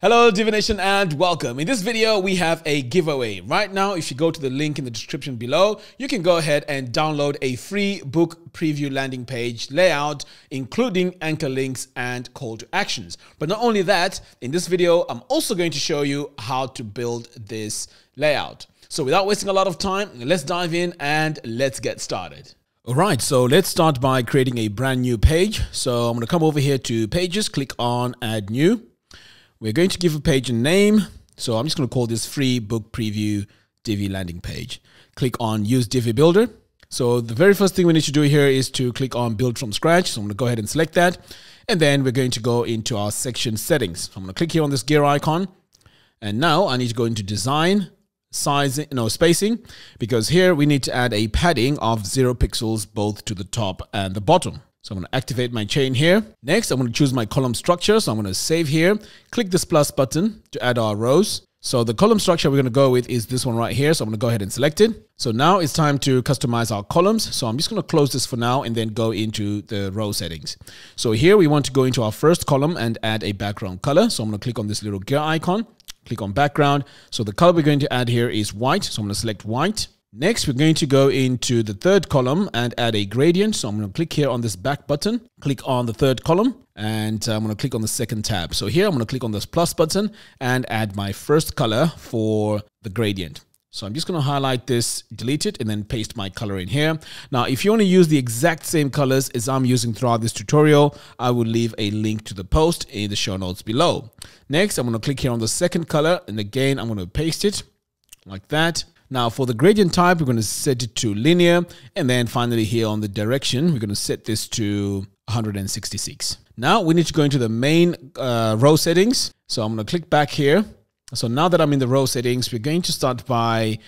Hello Divination and welcome. In this video we have a giveaway. Right now if you go to the link in the description below, you can go ahead and download a free book preview landing page layout including anchor links and call to actions. But not only that, in this video I'm also going to show you how to build this layout. So without wasting a lot of time, let's dive in and let's get started. Alright, so let's start by creating a brand new page. So I'm going to come over here to pages, click on add new. We're going to give a page a name, so I'm just going to call this free book preview Divi landing page. Click on use Divi builder. So the very first thing we need to do here is to click on build from scratch. So I'm going to go ahead and select that. And then we're going to go into our section settings. So I'm going to click here on this gear icon. And now I need to go into design, sizing, no, spacing, because here we need to add a padding of 0 pixels both to the top and the bottom. So I'm going to activate my chain here. Next, I'm going to choose my column structure. So I'm going to save here. Click this plus button to add our rows. So the column structure we're going to go with is this one right here. So I'm going to go ahead and select it. So now it's time to customize our columns. So I'm just going to close this for now and then go into the row settings. So here we want to go into our first column and add a background color. So I'm going to click on this little gear icon. Click on background. So the color we're going to add here is white. So I'm going to select white. Next, we're going to go into the third column and add a gradient. So I'm going to click here on this back button, click on the third column, and I'm going to click on the second tab. So here I'm going to click on this plus button and add my first color for the gradient. So I'm just going to highlight this, delete it, and then paste my color in here. Now, if you want to use the exact same colors as I'm using throughout this tutorial, I will leave a link to the post in the show notes below. Next, I'm going to click here on the second color, and again, I'm going to paste it like that. Now for the gradient type, we're going to set it to linear. And then finally here on the direction, we're going to set this to 166. Now we need to go into the main row settings. So I'm going to click back here. So now that I'm in the row settings, we're going to start by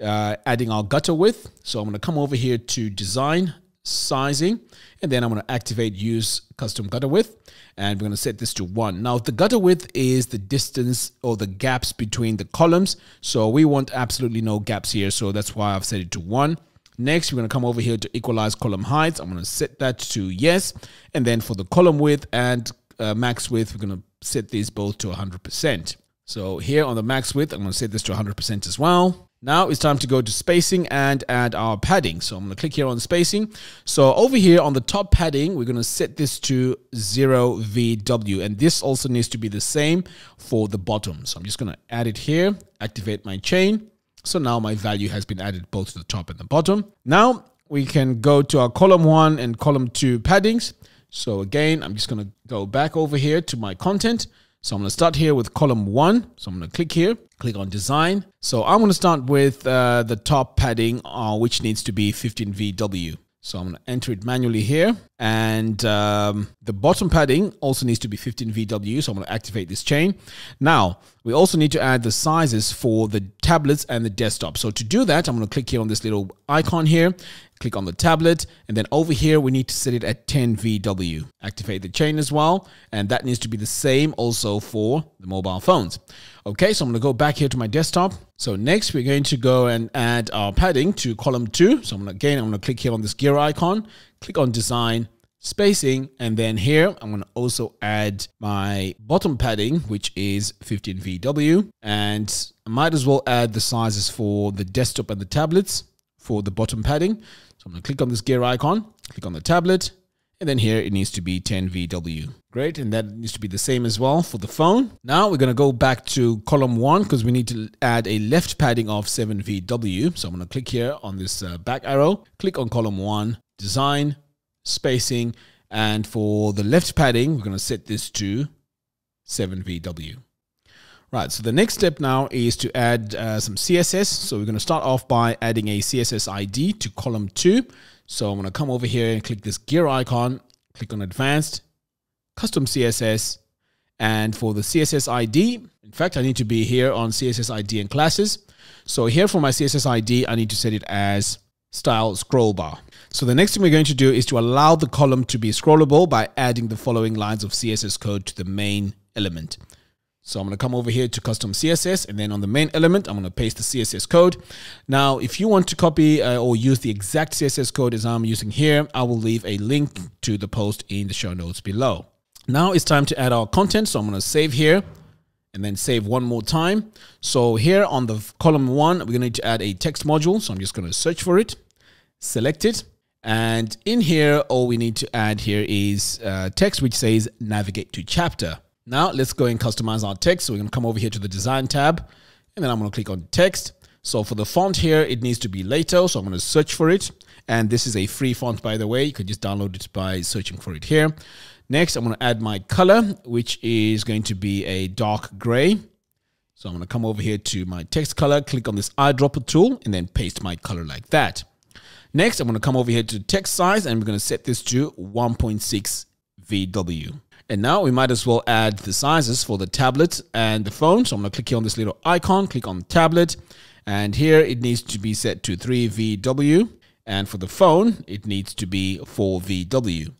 adding our gutter width. So I'm going to come over here to design, sizing, and then I'm going to activate use custom gutter width, and we're going to set this to 1. Now the gutter width is the distance or the gaps between the columns, so we want absolutely no gaps here, so that's why I've set it to 1. Next, we're going to come over here to equalize column height. I'm going to set that to yes, and then for the column width and max width, we're going to set these both to 100%. So here on the max width, I'm going to set this to 100% as well. Now it's time to go to spacing and add our padding. So I'm going to click here on spacing. So over here on the top padding, we're going to set this to 0 VW. And this also needs to be the same for the bottom. So I'm just going to add it here, activate my chain. So now my value has been added both to the top and the bottom. Now we can go to our column 1 and column 2 paddings. So again, I'm just going to go back over here to my content. So I'm going to start here with column 1. So I'm going to click here, click on design. So I'm going to start with the top padding, which needs to be 15 VW. So I'm going to enter it manually here. And the bottom padding also needs to be 15 VW. So I'm going to activate this chain. Now, we also need to add the sizes for the tablets and the desktop. So to do that, I'm going to click here on this little icon here. Click on the tablet. And then over here, we need to set it at 10 VW. Activate the chain as well. And that needs to be the same also for the mobile phones. Okay, so I'm going to go back here to my desktop. So next, we're going to go and add our padding to column 2. So I'm going to click here on this gear icon. Click on design, spacing. And then here, I'm going to also add my bottom padding, which is 15 VW. And I might as well add the sizes for the desktop and the tablets for the bottom padding. So I'm going to click on this gear icon, click on the tablet, and then here it needs to be 10 VW. Great, and that needs to be the same as well for the phone. Now we're going to go back to column 1 because we need to add a left padding of 7 VW. So I'm going to click here on this back arrow, click on column 1, design, spacing, and for the left padding, we're going to set this to 7 VW. Right, so the next step now is to add some CSS. So we're going to start off by adding a CSS ID to column 2. So I'm going to come over here and click this gear icon, click on advanced, custom CSS. And for the CSS ID, in fact, I need to be here on CSS ID and classes. So here for my CSS ID, I need to set it as style scroll bar. So the next thing we're going to do is to allow the column to be scrollable by adding the following lines of CSS code to the main element. So I'm going to come over here to custom CSS, and then on the main element, I'm going to paste the CSS code. Now, if you want to copy or use the exact CSS code as I'm using here, I will leave a link to the post in the show notes below. Now it's time to add our content. So I'm going to save here and then save one more time. So here on the column one, we're going to add a text module. So I'm just going to search for it, select it. And in here, all we need to add here is text, which says navigate to chapter. Now let's go and customize our text. So we're going to come over here to the design tab, and then I'm going to click on text. So for the font here, it needs to be Lato. So I'm going to search for it. And this is a free font, by the way. You could just download it by searching for it here. Next, I'm going to add my color, which is going to be a dark gray. So I'm going to come over here to my text color, click on this eyedropper tool, and then paste my color like that. Next, I'm going to come over here to text size, and we're going to set this to 1.6 VW. And now we might as well add the sizes for the tablet and the phone. So I'm going to click here on this little icon, click on tablet. And here it needs to be set to 3 VW. And for the phone, it needs to be 4 VW.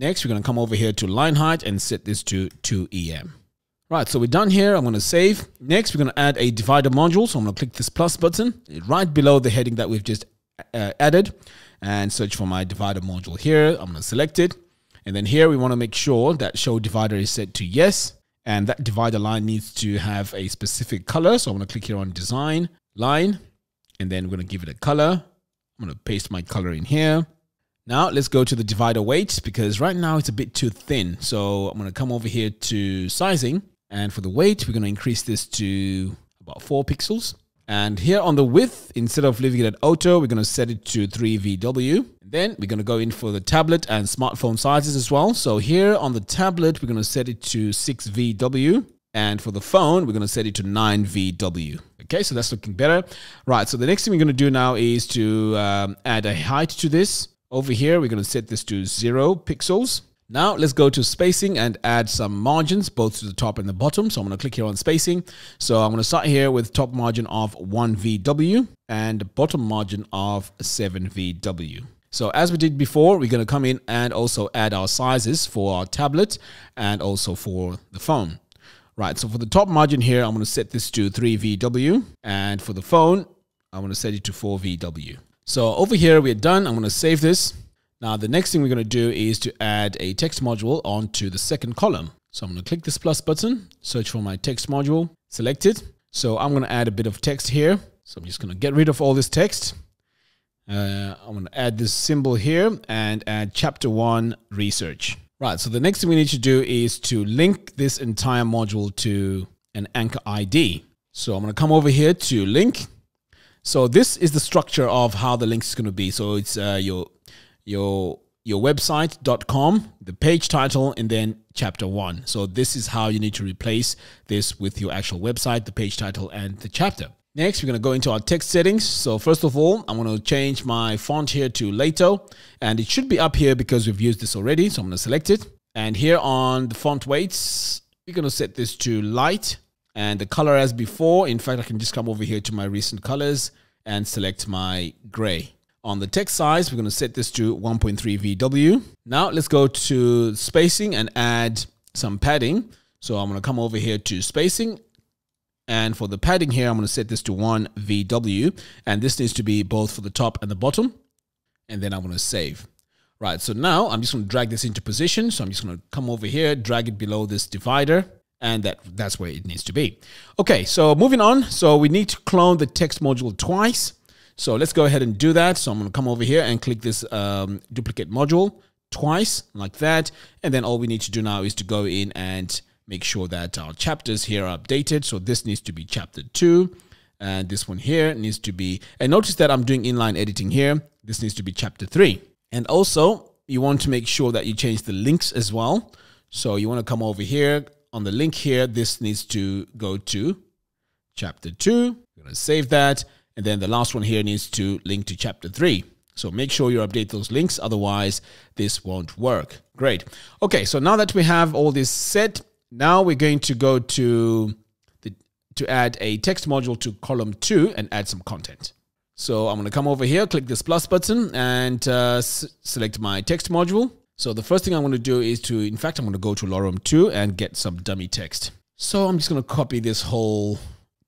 Next, we're going to come over here to line height and set this to 2 EM. Right, so we're done here. I'm going to save. Next, we're going to add a divider module. So I'm going to click this plus button right below the heading that we've just added and search for my divider module here. I'm going to select it. And then here we want to make sure that show divider is set to yes. And that divider line needs to have a specific color. So I'm going to click here on design line, and then we're going to give it a color. I'm going to paste my color in here. Now let's go to the divider weight, because right now it's a bit too thin. So I'm going to come over here to sizing, and for the weight, we're going to increase this to about 4 pixels. And here on the width, instead of leaving it at auto, we're going to set it to 3 VW. Then we're going to go in for the tablet and smartphone sizes as well. So here on the tablet, we're going to set it to 6 VW. And for the phone, we're going to set it to 9 VW. Okay, so that's looking better. Right, so the next thing we're going to do now is to add a height to this. Over here, we're going to set this to 0 pixels. Now, let's go to spacing and add some margins, both to the top and the bottom. So I'm going to click here on spacing. So I'm going to start here with top margin of 1 VW and bottom margin of 7 VW. So as we did before, we're going to come in and also add our sizes for our tablet and also for the phone. Right, so for the top margin here, I'm going to set this to 3 VW. And for the phone, I'm going to set it to 4 VW. So over here, we're done. I'm going to save this. Now, the next thing we're going to do is to add a text module onto the second column. So I'm going to click this plus button, search for my text module, select it. So I'm going to add a bit of text here. So I'm just going to get rid of all this text. I'm going to add this symbol here and add chapter 1 research. Right, so the next thing we need to do is to link this entire module to an anchor ID. So I'm going to come over here to link. So this is the structure of how the link is going to be. So it's your website.com, the page title, and then chapter 1. So this is how you need to replace this with your actual website, the page title, and the chapter. Next, we're going to go into our text settings. So first of all, I'm going to change my font here to Lato, and it should be up here because we've used this already. So I'm going to select it. And here on the font weights, we're going to set this to light and the color as before. In fact, I can just come over here to my recent colors and select my gray. On the text size, we're going to set this to 1.3 VW. Now let's go to spacing and add some padding. So I'm going to come over here to spacing. And for the padding here, I'm going to set this to 1 VW. And this needs to be both for the top and the bottom. And then I'm going to save. Right, so now I'm just going to drag this into position. So I'm just going to come over here, drag it below this divider. And that's where it needs to be. Okay, so moving on. So we need to clone the text module twice. So let's go ahead and do that. So I'm going to come over here and click this duplicate module twice, like that. And then all we need to do now is to go in and make sure that our chapters here are updated. So this needs to be chapter 2, and this one here needs to be, and notice that I'm doing inline editing here. This needs to be chapter 3. And also you want to make sure that you change the links as well. So you want to come over here on the link here. This needs to go to chapter 2. You're going to save that. And then the last one here needs to link to chapter 3. So make sure you update those links. Otherwise this won't work. Great. Okay. So now that we have all this set, now we're going to go to add a text module to column 2 and add some content. So I'm going to come over here, click this plus button, and select my text module. So the first thing I'm going to do is to, in fact, I'm going to go to lorem 2 and get some dummy text. So I'm just going to copy this whole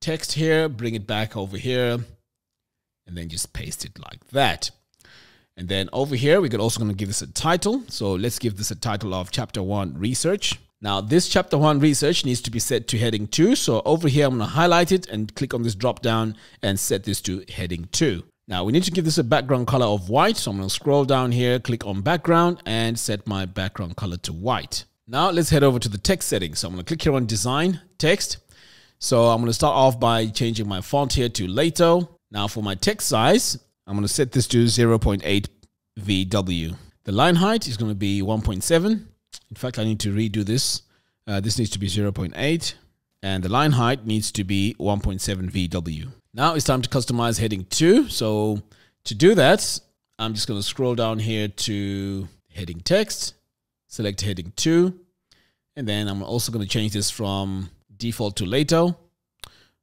text here, bring it back over here, and then just paste it like that. And then over here, we're also going to give this a title. So let's give this a title of chapter 1 research. Now, this chapter 1 research needs to be set to heading 2. So over here, I'm going to highlight it and click on this drop down and set this to heading 2. Now, we need to give this a background color of white. So I'm going to scroll down here, click on background and set my background color to white. Now, let's head over to the text settings. So I'm going to click here on design, text. So I'm going to start off by changing my font here to Leto. Now, for my text size, I'm going to set this to 0.8 VW. The line height is going to be 1.7. In fact, I need to redo this. This needs to be 0.8 and the line height needs to be 1.7 VW. Now it's time to customize heading 2. So to do that, I'm just going to scroll down here to heading text, select heading 2. And then I'm also going to change this from default to Leto.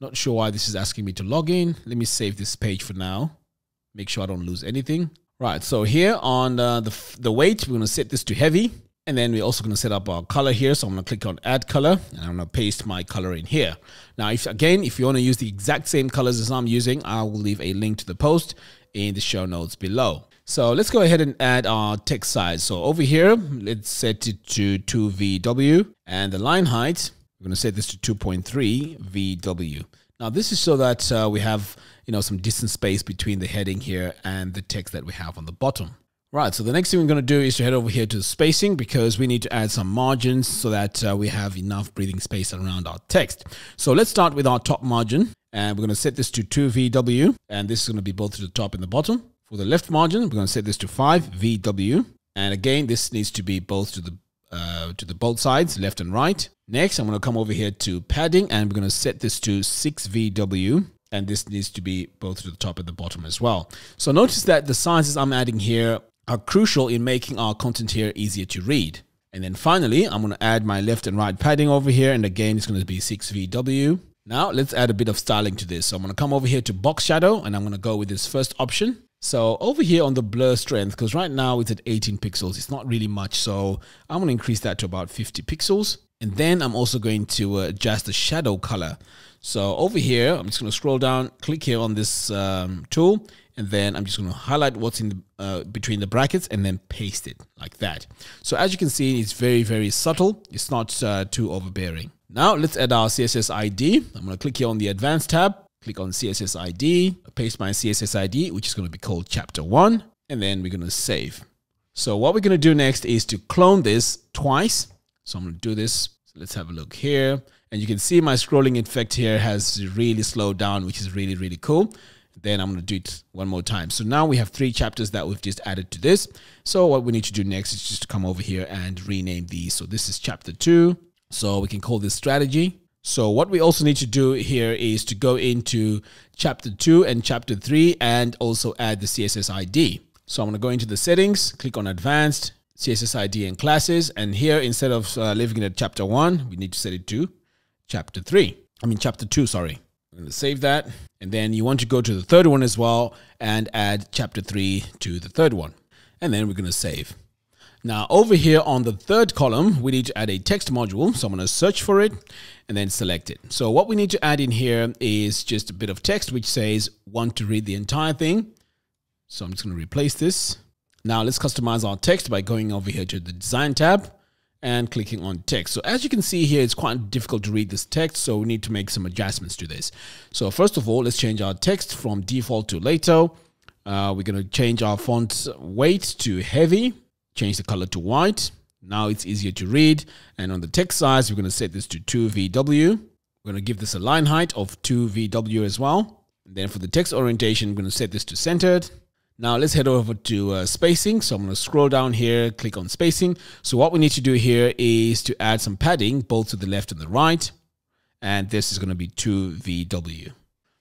Not sure why this is asking me to log in. Let me save this page for now. Make sure I don't lose anything. Right. So here on the weight, we're going to set this to heavy. And then we're also going to set up our color here. So I'm going to click on add color and I'm going to paste my color in here. Now, if you want to use the exact same colors as I'm using, I will leave a link to the post in the show notes below. So let's go ahead and add our text size. So over here, let's set it to 2VW and the line height, we're going to set this to 2.3 VW. Now, this is so that we have, some distance space between the heading here and the text that we have on the bottom. Right, so the next thing we're going to do is to head over here to the spacing because we need to add some margins so that we have enough breathing space around our text. So let's start with our top margin and we're going to set this to 2VW and this is going to be both to the top and the bottom. For the left margin, we're going to set this to 5VW and again, this needs to be both to the both sides, left and right. Next, I'm going to come over here to padding and we're going to set this to 6VW. And this needs to be both to the top and the bottom as well. So notice that the sizes I'm adding here are crucial in making our content here easier to read. And then finally, I'm going to add my left and right padding over here. And again, it's going to be 6VW. Now let's add a bit of styling to this. So I'm going to come over here to box shadow and I'm going to go with this first option. So over here on the blur strength, because right now it's at 18 pixels, it's not really much. So I'm going to increase that to about 50 pixels. And then I'm also going to adjust the shadow color. So over here, I'm just going to scroll down, click here on this tool, and then I'm just going to highlight what's in the, between the brackets and then paste it like that. So as you can see, it's very, very subtle. It's not too overbearing. Now let's add our CSS ID. I'm going to click here on the advanced tab, click on CSS ID, paste my CSS ID, which is going to be called chapter 1, and then we're going to save. So what we're going to do next is to clone this twice. So I'm going to do this. So let's have a look here. And you can see my scrolling effect here has really slowed down, which is really, really cool. Then I'm going to do it one more time. So now we have 3 chapters that we've just added to this. So what we need to do next is just to come over here and rename these. So this is chapter 2. So we can call this strategy. So what we also need to do here is to go into chapter 2 and chapter 3 and also add the CSS ID. So I'm going to go into the settings, click on advanced, CSS ID and classes. And here, instead of leaving it at chapter 1, we need to set it to chapter 2, sorry. I'm going to save that. And then you want to go to the third one as well and add chapter 3 to the third one. And then we're going to save. Now over here on the third column, we need to add a text module. So I'm going to search for it and then select it. So what we need to add in here is just a bit of text, which says want to read the entire thing. So I'm just going to replace this. Now let's customize our text by going over here to the design tab and clicking on text. So as you can see here, it's quite difficult to read this text. So we need to make some adjustments to this. So first of all, let's change our text from default to Leto. We're going to change our font weight to heavy, change the color to white. Now it's easier to read. And on the text size, we're going to set this to 2VW. We're going to give this a line height of 2VW as well. And then for the text orientation, we're going to set this to centered. Now let's head over to spacing. So I'm going to scroll down here, click on spacing. So what we need to do here is to add some padding, both to the left and the right. And this is going to be 2VW.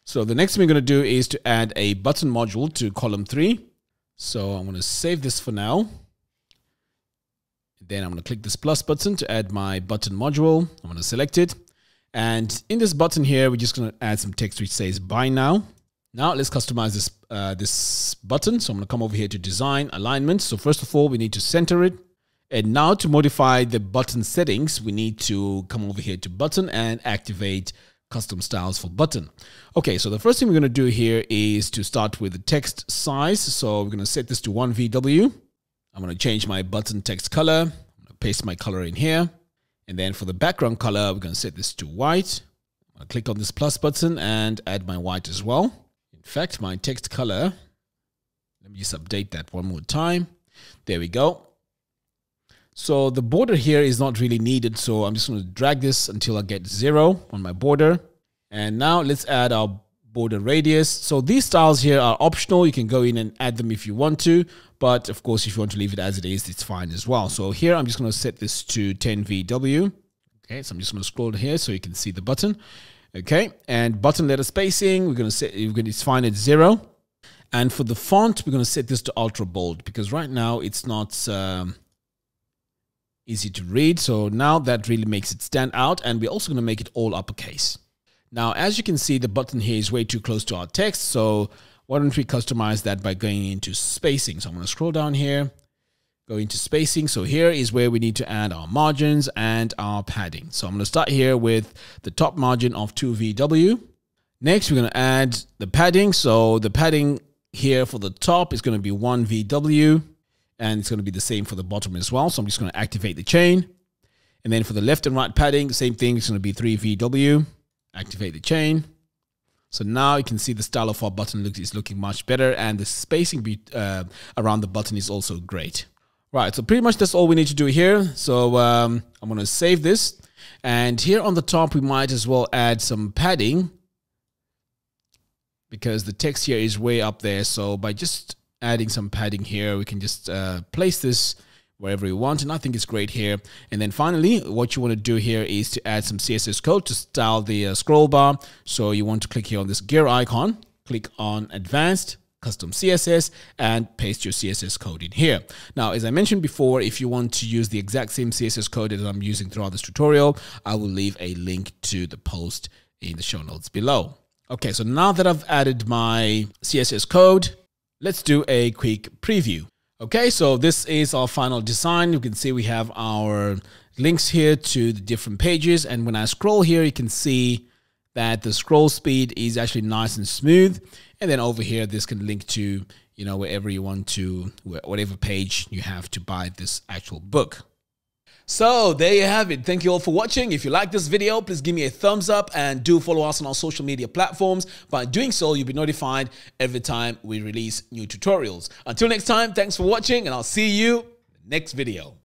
So the next thing we're going to do is to add a button module to column 3. So I'm going to save this for now. Then I'm going to click this plus button to add my button module. I'm going to select it. And in this button here, we're just going to add some text which says buy now. Now let's customize this this button. So I'm going to come over here to design alignment. So first of all, we need to center it. And now to modify the button settings, we need to come over here to button and activate custom styles for button. Okay, so the first thing we're going to do here is to start with the text size. So we're going to set this to 1VW. I'm going to change my button text color. I'm going to paste my color in here. And then for the background color, we're going to set this to white. I'll click on this plus button and add my white as well. In fact, my text color, let me just update that one more time. There we go. So the border here is not really needed. So I'm just going to drag this until I get 0 on my border. And now let's add our border radius. So these styles here are optional. You can go in and add them if you want to. But of course, if you want to leave it as it is, it's fine as well. So here, I'm just going to set this to 10 VW. Okay, so I'm just going to scroll here so you can see the button. Okay, and button letter spacing, we're going to set it's fine at 0. And for the font, we're going to set this to ultra bold because right now it's not easy to read. So now that really makes it stand out. And we're also going to make it all uppercase. Now, as you can see, the button here is way too close to our text. So why don't we customize that by going into spacing? So I'm going to scroll down here, go into spacing. So here is where we need to add our margins and our padding. So I'm going to start here with the top margin of 2VW. Next, we're going to add the padding. So the padding here for the top is going to be 1VW, and it's going to be the same for the bottom as well. So I'm just going to activate the chain. And then for the left and right padding, same thing, it's going to be 3VW, activate the chain. So now you can see the style of our button is looking much better, and the spacing around the button is also great. Right, so pretty much that's all we need to do here. So I'm going to save this. And here on the top, we might as well add some padding, because the text here is way up there. So by just adding some padding here, we can just place this wherever you want. And I think it's great here. And then finally, what you want to do here is to add some CSS code to style the scroll bar. So you want to click here on this gear icon, click on advanced, custom CSS, and paste your CSS code in here. Now, as I mentioned before, if you want to use the exact same CSS code that I'm using throughout this tutorial, I will leave a link to the post in the show notes below. Okay, so now that I've added my CSS code, let's do a quick preview. Okay, so this is our final design. You can see we have our links here to the different pages. And when I scroll here, you can see that the scroll speed is actually nice and smooth. And then over here, this can link to, you know, wherever you want to, whatever page you have to buy this actual book. So there you have it. Thank you all for watching. If you like this video, please give me a thumbs up and do follow us on our social media platforms. By doing so, you'll be notified every time we release new tutorials. Until next time, thanks for watching, and I'll see you in the next video.